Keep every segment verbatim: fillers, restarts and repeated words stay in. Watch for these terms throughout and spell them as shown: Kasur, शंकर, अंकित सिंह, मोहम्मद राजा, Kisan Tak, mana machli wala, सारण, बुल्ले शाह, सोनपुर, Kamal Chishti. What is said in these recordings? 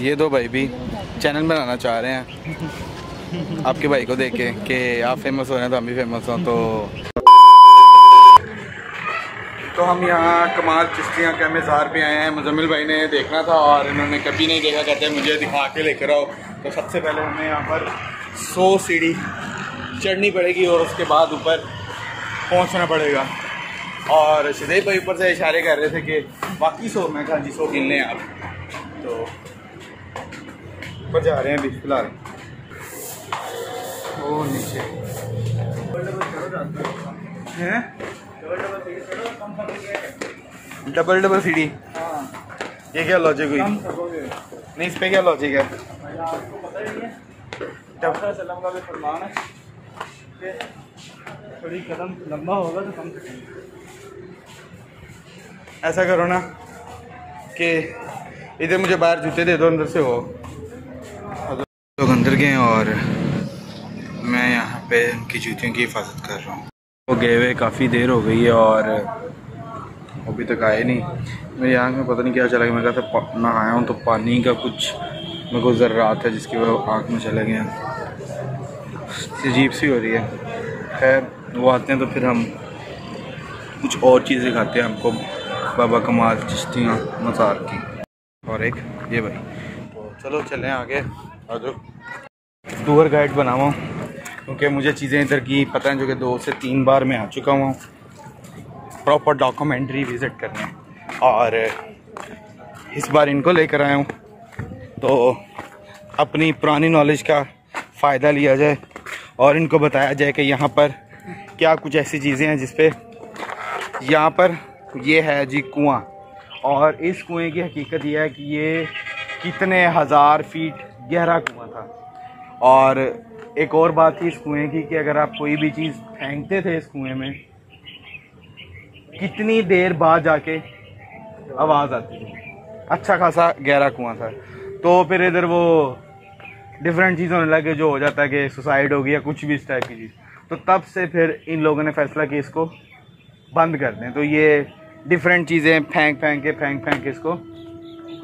ये दो भाई भी चैनल बनाना चाह रहे हैं आपके भाई को देख के कि आप फेमस हो रहे हैं तो हम भी फेमस हों। तो तो हम यहाँ कमाल चिश्तियाँ के मज़ार पे आए हैं। मुजम्मिल भाई ने देखना था और इन्होंने कभी नहीं देखा, कहते हैं मुझे दिखा के लेकर आओ। तो सबसे पहले हमें यहाँ पर सौ सीढ़ी चढ़नी पड़ेगी और उसके बाद ऊपर पहुँचना पड़ेगा। और सीधे भाई ऊपर से इशारे कर रहे थे कि बाकी सौ, मैं कहा जी सौ गिन लें आप। तो ऊपर जा रहे हैं अभी फिलहाल। और नीचे हैं डबल डबल सीढ़ी। ये क्या लॉजिक हुई? नहीं, इस पर क्या लॉजिक है? थोड़ी कदम लंबा होगा तो कम। ऐसा करो ना कि इधर मुझे बाहर जूते दे दो, अंदर से हो। लोग अंदर गए और मैं यहाँ पे उनकी जूतियों की हिफाजत कर रहा हूँ। वो गए हुए काफ़ी देर हो गई है और अभी तक आए नहीं। मेरी आँख में पता नहीं क्या चला गया, मैं कहा था ना आया हूँ तो पानी का कुछ मेरे को ज़र्रात है जिसकी वजह आँख में चला गया। अजीब सी हो रही है। खैर वो आते हैं तो फिर हम कुछ और चीज़ें खाते हैं हमको बाबा कमाल चिश्ती मज़ार की। और एक ये भाई, तो चलो चलें आगे। आज टूर गाइड बनावा क्योंकि मुझे चीज़ें इधर की पता है, जो कि दो से तीन बार मैं आ चुका हूँ। प्रॉपर डॉक्यूमेंट्री विज़िट करने और इस बार इनको लेकर आया हूँ तो अपनी पुरानी नॉलेज का फ़ायदा लिया जाए और इनको बताया जाए कि यहाँ पर क्या कुछ ऐसी चीज़ें हैं जिस पे यहाँ पर ये है जी कुआं। और इस कुएं की हकीकत यह है कि ये कितने हज़ार फीट गहरा कुआँ था। और एक और बात थी इस कुएं की कि अगर आप कोई भी चीज़ फेंकते थे इस कुएं में, कितनी देर बाद जाके आवाज़ आती थी। अच्छा खासा गहरा कुआं था। तो फिर इधर वो डिफरेंट चीज़ होने लगे, जो हो जाता है कि सुसाइड हो गई या कुछ भी इस टाइप की चीज़। तो तब से फिर इन लोगों ने फैसला कि इसको बंद कर दें। तो ये डिफरेंट चीज़ें फेंक फेंक के फेंक फेंक के इसको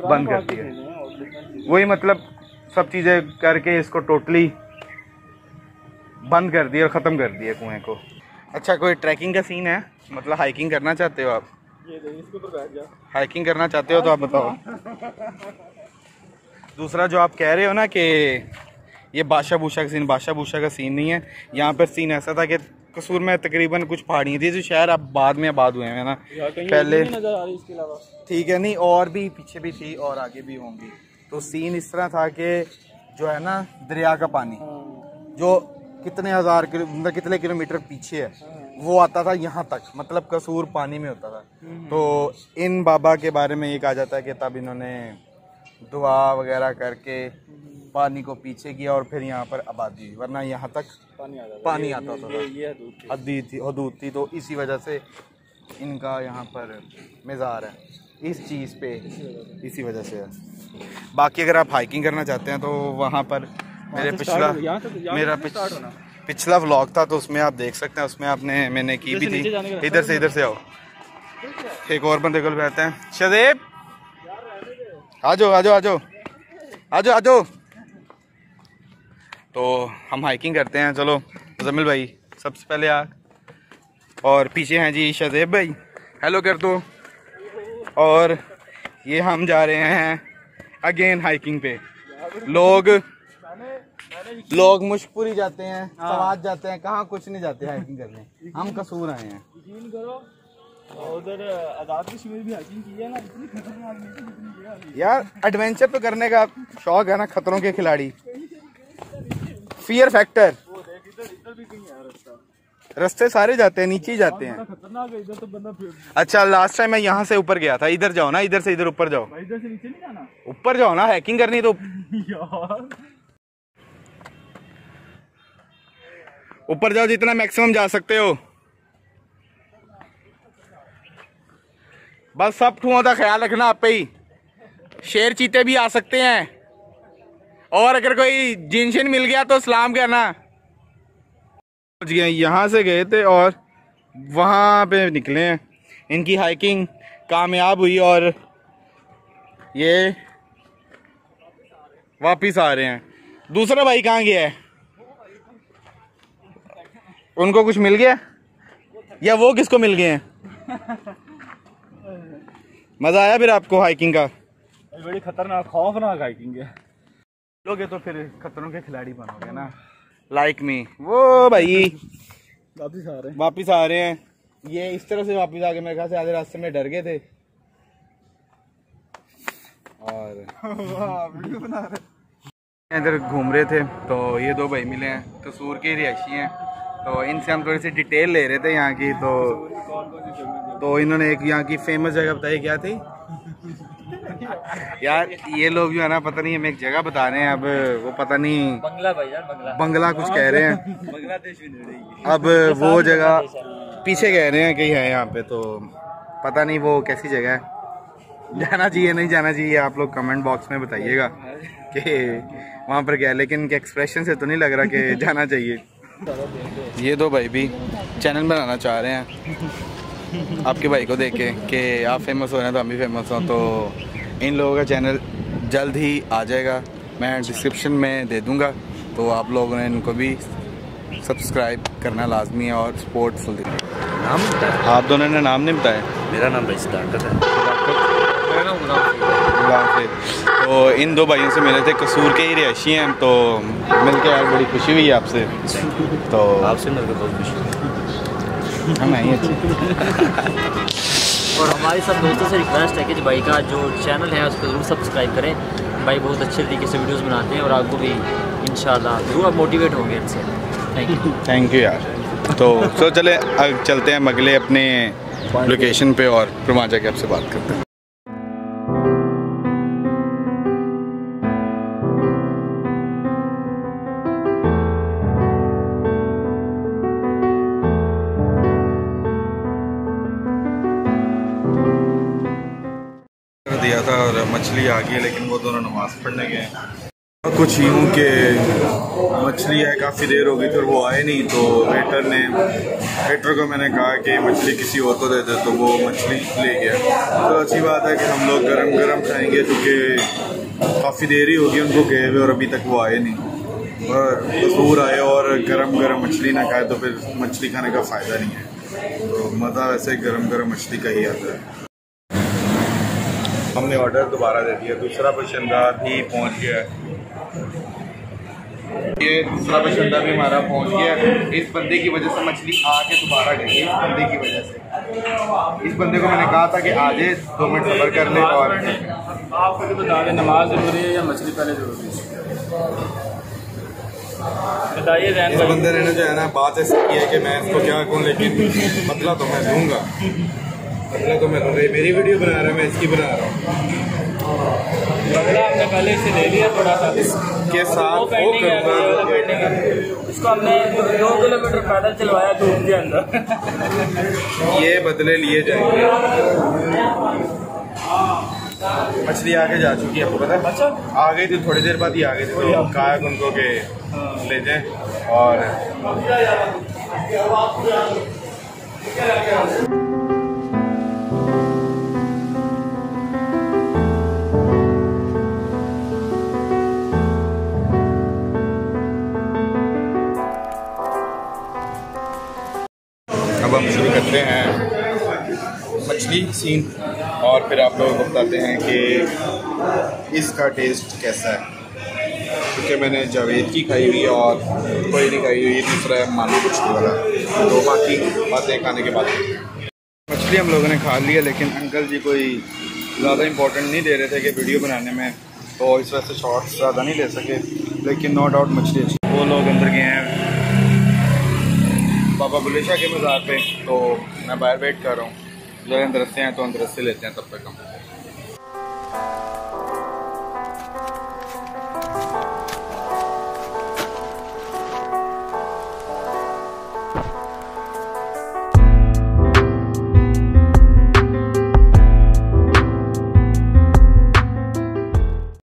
बंद कर दिया। वही मतलब सब चीज़ें करके इसको टोटली बंद कर दिया और ख़त्म कर दिया कुएं को। अच्छा, कोई ट्रैकिंग का सीन है? मतलब हाइकिंग करना चाहते हो आप? ये इसको तो बैठ जा। हाइकिंग करना चाहते हो तो आप बताओ। दूसरा जो आप कह रहे हो ना कि ये बादशाह बूशा का सीन, बादशाह बूशा का सीन नहीं है। यहाँ पर सीन ऐसा था कि कसूर में तकरीबन कुछ पहाड़ियाँ थी जो शहर अब बाद में आबाद हुए हैं ना। पहले ठीक है, नहीं और भी पीछे भी थी और आगे भी होंगी। तो सीन इस तरह था कि जो है ना दरिया का पानी जो कितने हज़ार किलो कितने किलोमीटर पीछे है वो आता था यहाँ तक, मतलब कसूर पानी में होता था। तो इन बाबा के बारे में ये कहा जाता है कि तब इन्होंने दुआ वगैरह करके पानी को पीछे किया और फिर यहाँ पर आबादी, वरना यहाँ तक पानी आता पानी आता होता था। हदूद थी हदूद थी तो इसी वजह से इनका यहाँ पर मज़ार है, इस चीज़ पे इसी वजह से है। बाकी अगर आप हाइकिंग करना चाहते हैं तो वहाँ पर मेरे पिछला मेरा पिछला व्लॉग था तो उसमें आप देख सकते हैं, उसमें आपने मैंने की भी थी। इधर से इधर से आओ, एक और बंदे को बैठते हैं। शदेब आ जाओ आ जाओ आ जाओ आ जाओ आ जाओ। तो हम हाइकिंग करते हैं। चलो जमील भाई सबसे पहले आ, और पीछे हैं जी शदेब भाई, हेलो कर दो। और ये हम जा रहे हैं अगेन हाइकिंग पे। लोग लोग मुश्कपुरी जाते हैं, सवाद जाते हैं, कहाँ कुछ नहीं जाते हाइकिंग करने। हम कसूर आए हैं। यकीन करो उधर आजाद कश्मीर भी हाइकिंग की है ना, इतनी खतरनाक नहीं। यार एडवेंचर तो करने का शौक है ना, खतरों के खिलाड़ी, फियर फैक्टर। रास्ते सारे जाते हैं, नीचे ही जाते हैं। तो बंदा अच्छा, लास्ट टाइम मैं यहाँ से ऊपर गया था। इधर जाओ ना, इधर से इधर ऊपर जाओ, इधर से नीचे नहीं जाना, ऊपर जाओ ना। हैकिंग करनी तो यार ऊपर जाओ जितना मैक्सिमम जा सकते हो। बस सब ठुओं का ख्याल रखना आप पे ही। शेर चीते भी आ सकते हैं और अगर कोई जिनशिन मिल गया तो सलाम करना। पहुँच गए, यहाँ से गए थे और वहाँ पे निकले हैं। इनकी हाइकिंग कामयाब हुई और ये वापिस आ रहे हैं। दूसरा भाई कहाँ गया है? उनको कुछ मिल गया या वो किसको मिल गए हैं? मज़ा आया फिर आपको हाइकिंग का? बड़ी खतरनाक खौफनाक हाइकिंग है। लोगे तो फिर खतरों के खिलाड़ी बनोगे ना, लाइक मी। वो भाई वापिस आ रहे हैं, वापिस आ रहे हैं। ये इस तरह से वापिस आके मेरे ख्याल से आधे रास्ते में डर गए थे और वीडियो बना रहे, इधर घूम रहे थे तो ये दो भाई मिले हैं, कसूर के रिहायशी हैं। तो इनसे हम थोड़ी सी डिटेल ले रहे थे यहाँ की, तो तो इन्होंने एक यहाँ की फेमस जगह बताई, क्या थी यार? ये लोग जो है ना, पता नहीं हम एक जगह बता रहे हैं, अब वो पता नहीं बंगला, भाई यार बंगला, बंगला कुछ कह रहे हैं, बांग्लादेश भी नहीं। अब वो जगह पीछे कह रहे हैं कि है यहाँ पे, तो पता नहीं वो कैसी जगह है, जाना चाहिए नहीं जाना चाहिए, आप लोग कमेंट बॉक्स में बताइएगा कि वहाँ पर क्या है। लेकिन इनके एक्सप्रेशन से तो नहीं लग रहा कि जाना चाहिए। ये दो भाई भी चैनल बनाना चाह रहे हैं आपके भाई को देख के कि आप फेमस हो रहे हैं तो हम भी फेमस हों, तो इन लोगों का चैनल जल्द ही आ जाएगा, मैं डिस्क्रिप्शन में दे दूंगा, तो आप लोगों ने इनको भी सब्सक्राइब करना लाजमी है और सपोर्ट फुल देना। नाम आप दोनों ने नाम नहीं बताया। मेरा नाम भाई सिद्धार्थ है। मेरा नाम गुलाम है। तो इन दो भाइयों से मिले थे, कसूर के ही रिहायशी हैं, तो मिलकर यार बड़ी खुशी हुई आपसे। तो आपसे मिलकर बहुत खुशी हुई। हम आइए और हमारे सब दोस्तों से रिक्वेस्ट है कि भाई का जो चैनल है उसको जरूर सब्सक्राइब करें। भाई बहुत अच्छे तरीके से वीडियोस बनाते हैं और आपको भी इंशाल्लाह जरूर आप मोटिवेट होंगे इनसे। थैंक यू, थैंक यू यार। तो सो चले चलते हैं अगले अपने लोकेशन पे और फिर वहाँ जाके आपसे बात करते हैं। दिया था और मछली आ गई, लेकिन वो दोनों नमाज पढ़ने गए। कुछ यूँ कि मछली है, काफ़ी देर हो गई थी और वो आए नहीं, तो वेटर ने वेटर को मैंने कहा कि मछली किसी और को दे दे, तो वो मछली ले गया। तो अच्छी बात है कि हम लोग गरम गरम खाएंगे, क्योंकि काफ़ी देर ही होगी उनको गए हुए और अभी तक वो आए नहीं। और कसूर आए और गरम गरम मछली ना खाए तो फिर मछली खाने का फ़ायदा नहीं है, तो मज़ा वैसे गरम गरम मछली का ही आता है। हमने ऑर्डर दोबारा दे दिया, दूसरा बशिंदा भी पहुंच गया है। ये दूसरा बशिंदा भी हमारा पहुंच गया है। इस बंदे की वजह से मछली आके दोबारा गई, इस बंदे की वजह से। इस बंदे को मैंने कहा था कि आज दो मिनट सबर कर ले। और आपको तो बता दें, नमाज जरूरी है या मछली पहले जरूरी है, बताइए। इस बंदे ने जो है ना बात ऐसी की है कि मैं इसको क्या कहूँ, लेकिन बदला तो मैं दूँगा। बदला तो मैं दूँगा। ये मेरी वीडियो बना रहा है, मैं इसकी बना रहा हूँ। बदला हमने पहले से ले लिया, थोड़ा सा इसके साथ वो करूँगा। इसको हमने दो किलोमीटर पैदल चलवाया धूप के अंदर। ये बदले लिए जाएंगे। मछली आके जा चुकी है, आपको पता है? अच्छा, आ गई थी, थोड़ी देर बाद ही आ गई थी, तो कायक उनको के ले जाएं। और हम शुरू करते हैं मछली सीन और फिर आप लोगों को बताते हैं कि इसका टेस्ट कैसा है, क्योंकि मैंने जावेद की खाई हुई और कोई नहीं खाई हुई। ये दूसरा है मानो मछली वाला, तो बाकी बातें खाने के बाद। मछली हम लोगों ने खा लिया, लेकिन अंकल जी कोई ज़्यादा इम्पोर्टेंट नहीं दे रहे थे कि वीडियो बनाने में, तो इस वजह से शॉर्ट्स ज़्यादा नहीं ले सके, लेकिन नो डाउट मछली अच्छी। वो लोग अंदर गए हैं बाबा बुल्ले शाह के मज़ार पे, तो मैं बाहर वेट कर रहा हूँ। जो अंदर से हैं तो अंदर से लेते हैं, तब तक हम